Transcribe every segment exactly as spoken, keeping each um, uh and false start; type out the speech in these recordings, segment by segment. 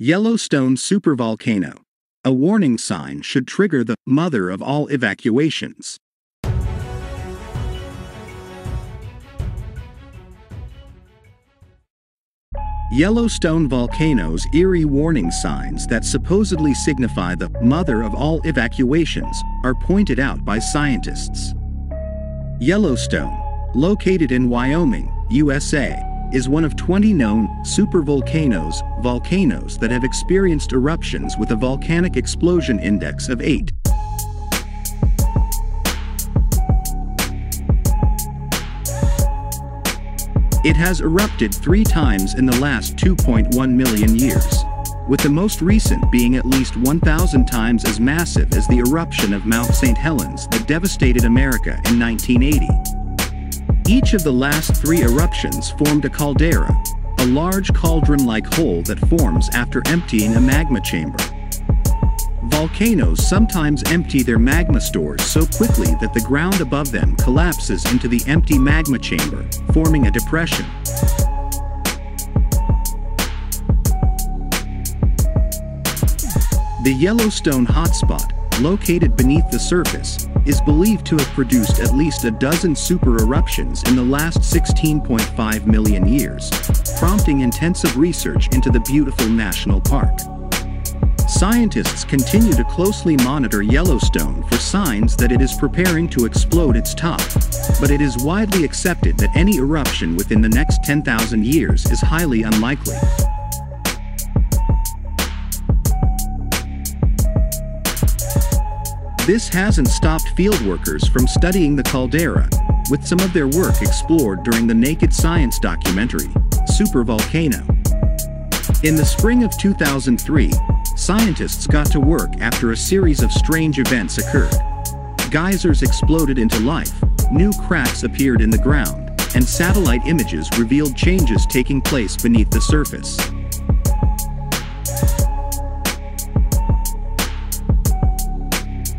Yellowstone Supervolcano. A warning sign should trigger the mother of all evacuations. Yellowstone volcanoes eerie warning signs that supposedly signify the mother of all evacuations are pointed out by scientists. Yellowstone, located in Wyoming, U S A, is one of twenty known supervolcanoes, volcanoes that have experienced eruptions with a volcanic explosion index of eight. It has erupted three times in the last two point one million years, with the most recent being at least one thousand times as massive as the eruption of Mount Saint Helens that devastated America in nineteen eighty. Each of the last three eruptions formed a caldera, a large cauldron-like hole that forms after emptying a magma chamber. Volcanoes sometimes empty their magma stores so quickly that the ground above them collapses into the empty magma chamber, forming a depression. The Yellowstone hotspot, located beneath the surface, is believed to have produced at least a dozen super eruptions in the last sixteen point five million years, prompting intensive research into the beautiful national park. Scientists continue to closely monitor Yellowstone for signs that it is preparing to explode its top, but it is widely accepted that any eruption within the next ten thousand years is highly unlikely. This hasn't stopped fieldworkers from studying the caldera, with some of their work explored during the Naked Science documentary, Supervolcano. In the spring of two thousand three, scientists got to work after a series of strange events occurred. Geysers exploded into life, new cracks appeared in the ground, and satellite images revealed changes taking place beneath the surface.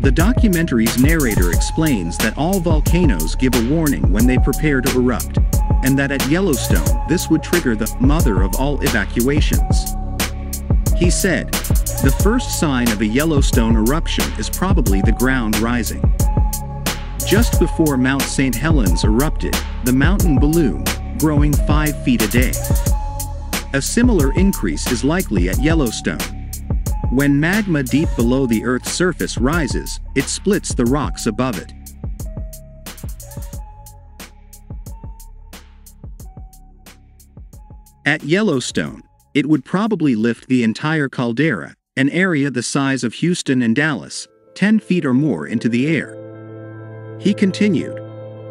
The documentary's narrator explains that all volcanoes give a warning when they prepare to erupt, and that at Yellowstone, this would trigger the mother of all evacuations. He said, "The first sign of a Yellowstone eruption is probably the ground rising." Just before Mount Saint Helens erupted, the mountain balloon, growing five feet a day. A similar increase is likely at Yellowstone. When magma deep below the Earth's surface rises, it splits the rocks above it. At Yellowstone, it would probably lift the entire caldera, an area the size of Houston and Dallas, ten feet or more into the air. He continued,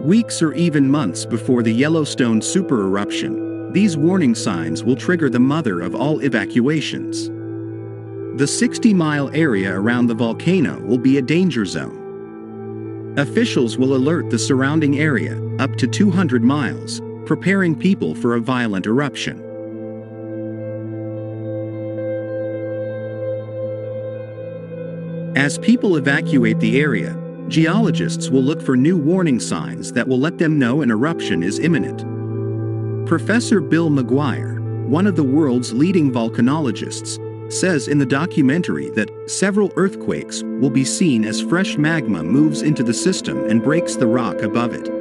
"Weeks or even months before the Yellowstone supereruption, these warning signs will trigger the mother of all evacuations." The sixty mile area around the volcano will be a danger zone. Officials will alert the surrounding area, up to two hundred miles, preparing people for a violent eruption. As people evacuate the area, geologists will look for new warning signs that will let them know an eruption is imminent. Professor Bill McGuire, one of the world's leading volcanologists, says in the documentary that several earthquakes will be seen as fresh magma moves into the system and breaks the rock above it.